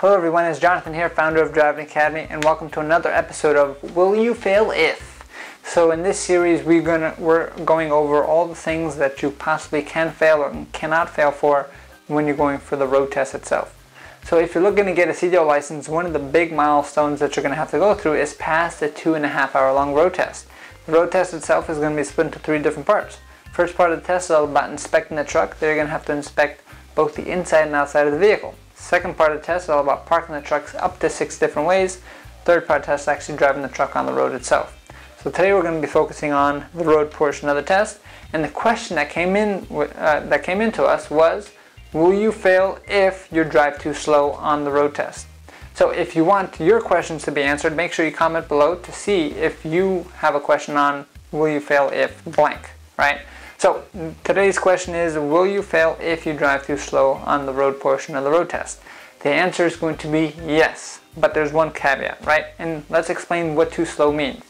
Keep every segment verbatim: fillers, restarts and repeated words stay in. Hello everyone, it's Jonathan here, founder of Driving Academy, and welcome to another episode of Will You Fail If? So in this series, we're, gonna, we're going over all the things that you possibly can fail or cannot fail for when you're going for the road test itself. So if you're looking to get a C D L license, one of the big milestones that you're going to have to go through is pass the two and a half hour long road test. The road test itself is going to be split into three different parts. First part of the test is all about inspecting the truck. They're going to have to inspect both the inside and outside of the vehicle. Second part of the test is all about parking the trucks up to six different ways. Third part of the test is actually driving the truck on the road itself. So today we're going to be focusing on the road portion of the test. And the question that came in uh, that came into us was, will you fail if you drive too slow on the road test? So if you want your questions to be answered, make sure you comment below to see if you have a question on will you fail if blank, right? So today's question is, will you fail if you drive too slow on the road portion of the road test? The answer is going to be yes, but there's one caveat, right? And let's explain what too slow means.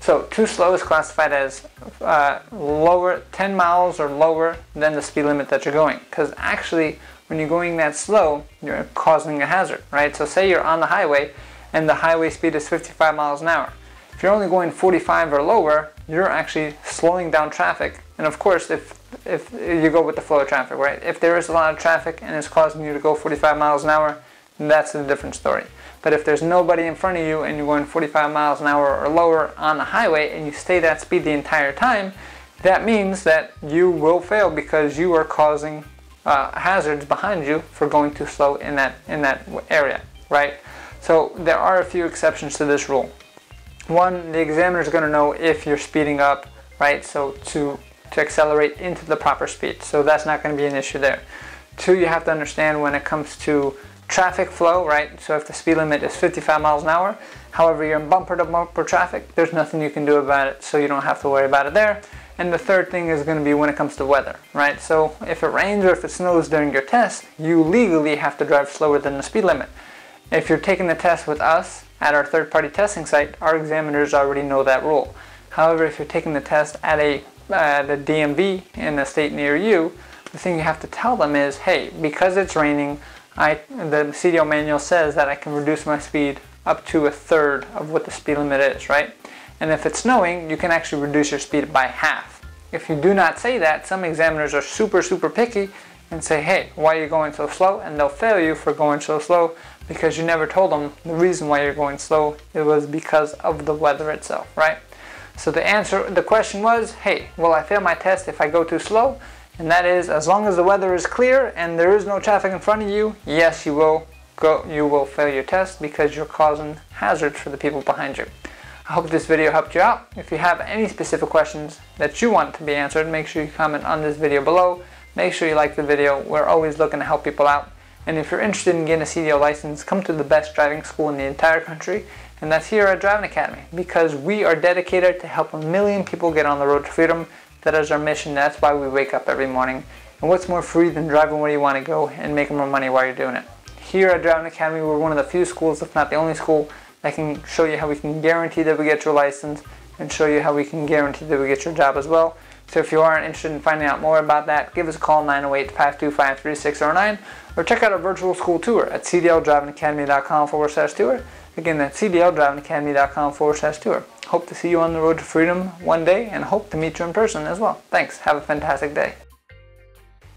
So too slow is classified as uh, lower, ten miles or lower than the speed limit that you're going. Because actually, when you're going that slow, you're causing a hazard, right? So say you're on the highway and the highway speed is fifty-five miles an hour. If you're only going forty-five or lower, you're actually slowing down traffic. And of course, if if you go with the flow of traffic, right? If there is a lot of traffic and it's causing you to go forty-five miles an hour, that's a different story. But if there's nobody in front of you and you're going forty-five miles an hour or lower on the highway and you stay that speed the entire time, that means that you will fail because you are causing uh, hazards behind you for going too slow in that in that area, right? So there are a few exceptions to this rule. One, the examiner is going to know if you're speeding up, right? So to, to accelerate into the proper speed. So that's not going to be an issue there. Two, you have to understand when it comes to traffic flow, right? So if the speed limit is fifty-five miles an hour, however, you're in bumper to bumper traffic, there's nothing you can do about it. So you don't have to worry about it there. And the third thing is going to be when it comes to weather, right? So if it rains or if it snows during your test, you legally have to drive slower than the speed limit. If you're taking the test with us at our third-party testing site, our examiners already know that rule. However, if you're taking the test at a, at a D M V in a state near you, the thing you have to tell them is, hey, because it's raining, I, the C D L manual says that I can reduce my speed up to a third of what the speed limit is, right? And if it's snowing, you can actually reduce your speed by half. If you do not say that, some examiners are super, super picky and say, hey, why are you going so slow? And they'll fail you for going so slow because you never told them the reason why you're going slow. It was because of the weather itself, right? So the answer, the question was, hey, will I fail my test if I go too slow? And that is, as long as the weather is clear and there is no traffic in front of you, yes, you will go, you will fail your test because you're causing hazards for the people behind you. I hope this video helped you out. If you have any specific questions that you want to be answered, make sure you comment on this video below. Make sure you like the video. We're always looking to help people out. And if you're interested in getting a C D L license, come to the best driving school in the entire country, and that's here at Driving Academy, because we are dedicated to help a million people get on the road to freedom. That is our mission. That's why we wake up every morning. And what's more free than driving where you want to go and making more money while you're doing it? Here at Driving Academy, we're one of the few schools, if not the only school, that can show you how we can guarantee that we get your license and show you how we can guarantee that we get your job as well. So if you are interested in finding out more about that, give us a call, nine oh eight, five two five, three six zero nine, or check out our virtual school tour at cdldrivingacademy.com forward slash tour. Again, that's cdldrivingacademy.com forward slash tour. Hope to see you on the road to freedom one day and hope to meet you in person as well. Thanks. Have a fantastic day.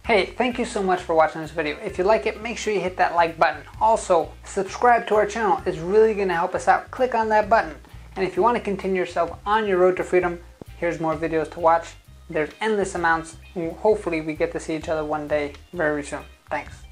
Hey, thank you so much for watching this video. If you like it, make sure you hit that like button. Also, subscribe to our channel. It's really going to help us out. Click on that button. And if you want to continue yourself on your road to freedom, here's more videos to watch. There's endless amounts, and hopefully we get to see each other one day very soon. Thanks.